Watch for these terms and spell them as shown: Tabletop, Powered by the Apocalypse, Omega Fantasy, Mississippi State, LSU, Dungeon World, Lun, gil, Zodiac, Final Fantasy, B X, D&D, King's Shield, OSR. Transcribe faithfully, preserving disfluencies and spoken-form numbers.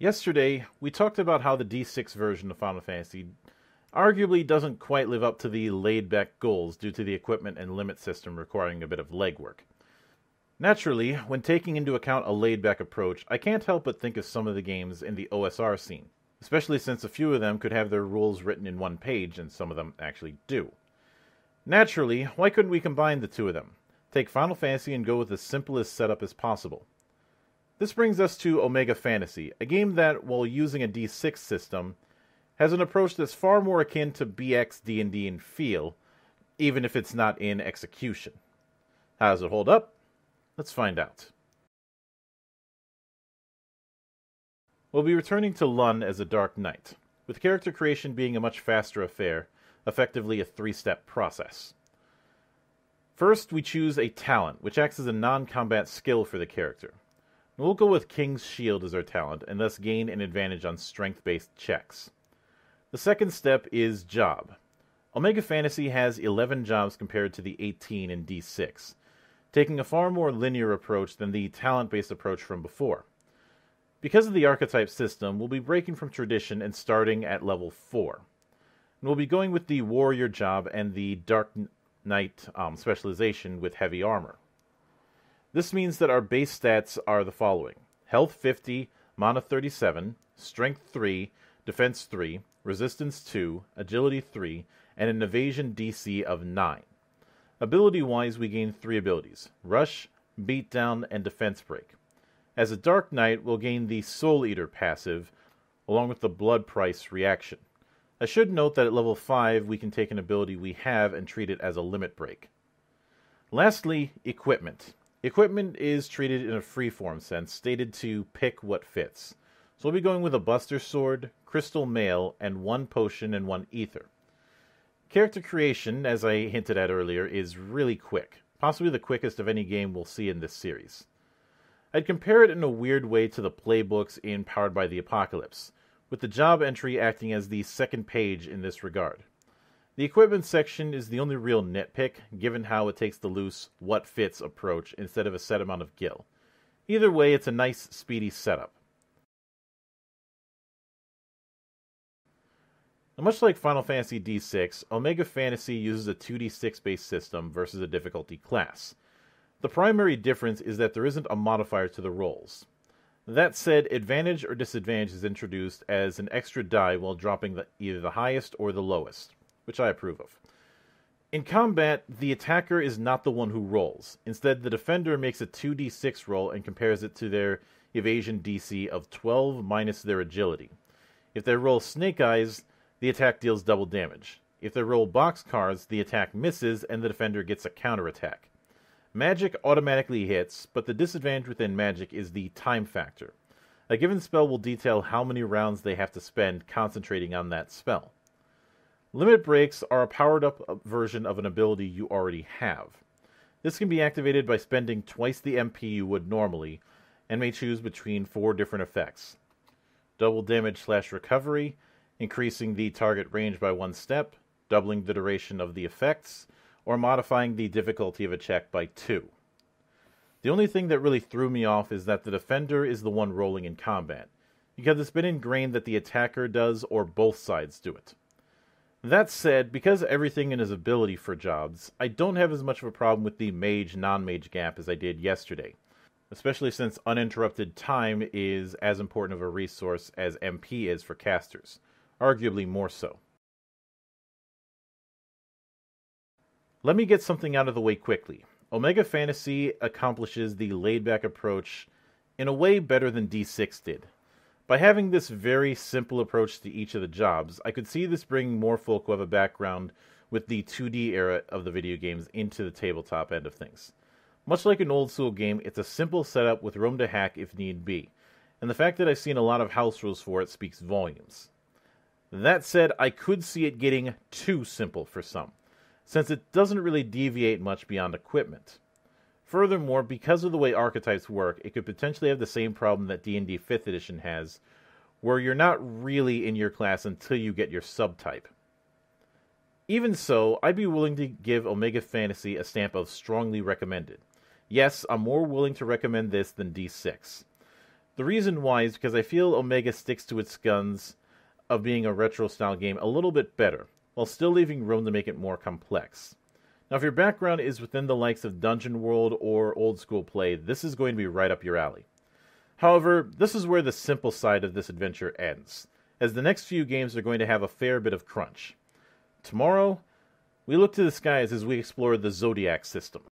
Yesterday, we talked about how the D six version of Final Fantasy arguably doesn't quite live up to the laid-back goals due to the equipment and limit system requiring a bit of legwork. Naturally, when taking into account a laid-back approach, I can't help but think of some of the games in the O S R scene, especially since a few of them could have their rules written in one page, and some of them actually do. Naturally, why couldn't we combine the two of them? Take Final Fantasy and go with the simplest setup as possible. This brings us to Omega Fantasy, a game that, while using a D six system, has an approach that's far more akin to B X, D and D in feel, even if it's not in execution. How does it hold up? Let's find out. We'll be returning to Lun as a Dark Knight, with character creation being a much faster affair, effectively a three-step process. First, we choose a talent, which acts as a non-combat skill for the character. We'll go with King's Shield as our talent, and thus gain an advantage on strength-based checks. The second step is Job. Omega Fantasy has eleven jobs compared to the eighteen in D six, taking a far more linear approach than the talent-based approach from before. Because of the archetype system, we'll be breaking from tradition and starting at level four. And we'll be going with the Warrior job and the Dark Knight um, specialization with Heavy Armor. This means that our base stats are the following: Health fifty, Mana thirty-seven, Strength three, Defense three, Resistance two, Agility three, and an Evasion D C of nine. Ability-wise, we gain three abilities: Rush, Beatdown, and Defense Break. As a Dark Knight, we'll gain the Soul Eater passive, along with the Blood Price reaction. I should note that at level five, we can take an ability we have and treat it as a Limit Break. Lastly, Equipment. Equipment is treated in a freeform sense, stated to pick what fits. So we'll be going with a Buster Sword, Crystal Mail, and one Potion and one Ether. Character creation, as I hinted at earlier, is really quick, possibly the quickest of any game we'll see in this series. I'd compare it in a weird way to the playbooks in Powered by the Apocalypse, with the job entry acting as the second page in this regard. The equipment section is the only real nitpick, given how it takes the loose, what-fits approach instead of a set amount of gil. Either way, it's a nice, speedy setup. Now, much like Final Fantasy D six, Omega Fantasy uses a two D six-based system versus a difficulty class. The primary difference is that there isn't a modifier to the rolls. That said, advantage or disadvantage is introduced as an extra die while dropping the, either the highest or the lowest, which I approve of. In combat, the attacker is not the one who rolls. Instead, the defender makes a two D six roll and compares it to their evasion D C of twelve minus their agility. If they roll snake eyes, the attack deals double damage. If they roll box cards, the attack misses and the defender gets a counterattack. Magic automatically hits, but the disadvantage within magic is the time factor. A given spell will detail how many rounds they have to spend concentrating on that spell. Limit breaks are a powered-up version of an ability you already have. This can be activated by spending twice the M P you would normally, and may choose between four different effects: double damage slash recovery, increasing the target range by one step, doubling the duration of the effects, or modifying the difficulty of a check by two. The only thing that really threw me off is that the defender is the one rolling in combat, because it's been ingrained that the attacker does or both sides do it. That said, because everything in his ability for jobs, I don't have as much of a problem with the mage-non-mage gap as I did yesterday, especially since uninterrupted time is as important of a resource as M P is for casters, arguably more so. Let me get something out of the way quickly. Omega Fantasy accomplishes the laid-back approach in a way better than D six did. By having this very simple approach to each of the jobs, I could see this bringing more folk who have a background with the two D era of the video games into the tabletop end of things. Much like an old school game, it's a simple setup with room to hack if need be, and the fact that I've seen a lot of house rules for it speaks volumes. That said, I could see it getting too simple for some, since it doesn't really deviate much beyond equipment. Furthermore, because of the way archetypes work, it could potentially have the same problem that D and D fifth edition has, where you're not really in your class until you get your subtype. Even so, I'd be willing to give Omega Fantasy a stamp of strongly recommended. Yes, I'm more willing to recommend this than D six. The reason why is because I feel Omega sticks to its guns of being a retro-style game a little bit better, while still leaving room to make it more complex. Now, if your background is within the likes of Dungeon World or old school play, this is going to be right up your alley. However, this is where the simple side of this adventure ends, as the next few games are going to have a fair bit of crunch. Tomorrow, we look to the skies as we explore the Zodiac system.